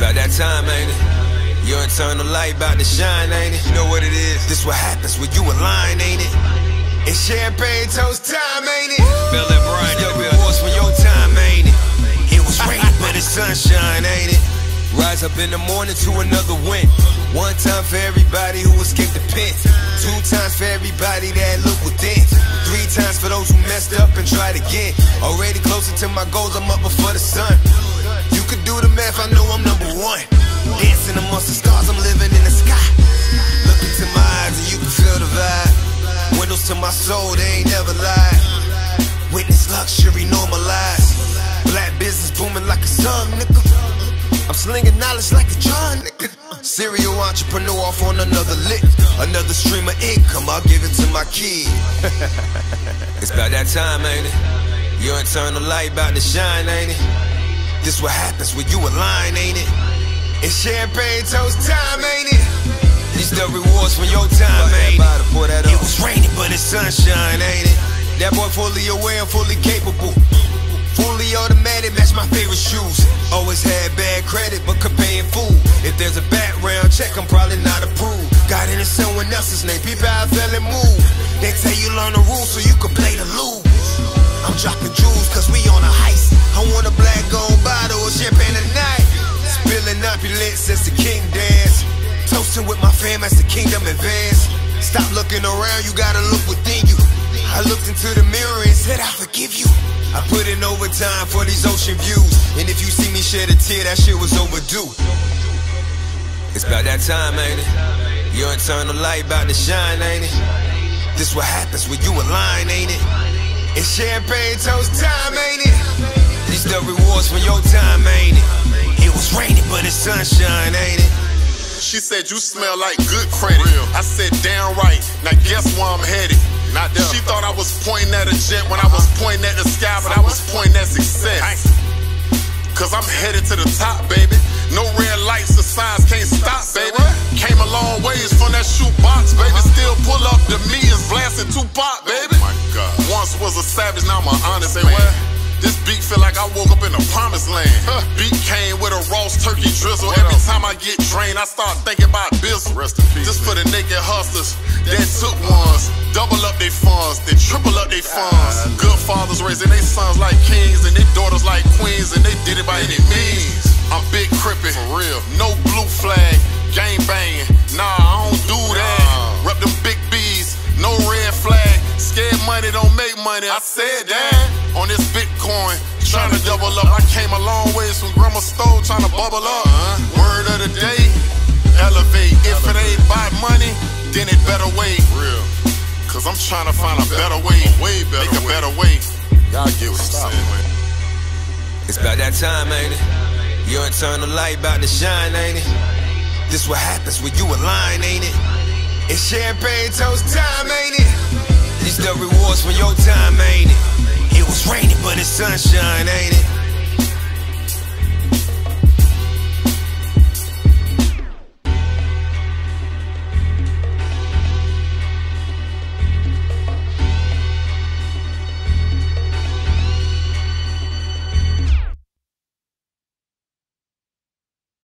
About that time, ain't it? Your eternal light about to shine, ain't it? You know what it is? This what happens when you align, ain't it? It's champagne toast time, ain't it? Bill and Brian, your divorce when your time, ain't it? It was raining, but it's sunshine, ain't it? Rise up in the morning to another win. One time for everybody who escaped the pit. Two times for everybody that looked within. Three times for those who messed up and tried again. Already closer to my goals, I'm up before the sun. You could do the math, I know I'm #1. Dancing amongst the stars, I'm living in the sky. Look into my eyes and you can feel the vibe. Windows to my soul, they ain't never lied. Witness luxury normalized. Black business booming like a song, nigga. I'm slinging knowledge like a John, nigga. Serial entrepreneur off on another lick. Another stream of income, I'll give it to my kid. It's about that time, ain't it? Your eternal light about to shine, ain't it? This what happens when you align, ain't it? It's champagne toast time, ain't it? These the rewards from your time, ain't it? It was raining, but it's sunshine, ain't it? That boy fully aware and fully capable. Fully automatic, match my favorite shoes. Always had bad credit, but could pay in food. If there's a background check, I'm probably not approved. Got into someone else's name, people I fell and moved. They tell you learn the rules so you can play the loop. I'm dropping jewels cause we on a heist. I want a black gold bottle of champagne tonight. Spilling opulence since the king dance. Toasting with my fam as the kingdom advance. Stop looking around, you gotta look within you. I looked into the mirror and said I forgive you. I put in overtime for these ocean views. And if you see me shed a tear, that shit was overdue. It's about that time, ain't it? Your eternal light about to shine, ain't it? This what happens when you align, ain't it? It's champagne toast time, ain't it? These the rewards from your time, ain't it? It was raining, but it's sunshine, ain't it? She said you smell like good credit. I said downright, now guess where I'm headed? Not she thought I was pointing at a jet when I was pointing at the sky, but I was pointing at success. Cause I'm headed to the top, baby. No red lights, the signs can't stop, baby. Came a long ways from that shoebox, baby. Still pull up the millions, blasting Tupac, baby. Oh my God. Once was a savage, now I'm an honest man. This beat feel like I woke up in the promised land. Beat came with a Ross turkey drizzle. Every time I get drained, I start thinking about Bizzle. Rest in peace, just for the naked hustlers that took ones. Double up their funds, then triple up their funds. Good fathers raising their sons like kings and their daughters like queens, and they did it by any means. I'm big crippin', for real. No blue flag, gang banging. Nah, I don't do that. Rep them big B's, no red flag. Scared money don't make money, I said that. On this Bitcoin, trying to double up. I came a long ways from grandma's stove, trying to bubble up. Word of the day, elevate. If it ain't by money, then it better wait. Real. Cause I'm trying to find a better way, make a better way. Y'all get what I'm saying. It's about that time, ain't it? Your eternal light about to shine, ain't it? This what happens when you align, ain't it? It's champagne toast time, ain't it? These the rewards from your time, ain't it? It was raining, but it's sunshine, ain't it?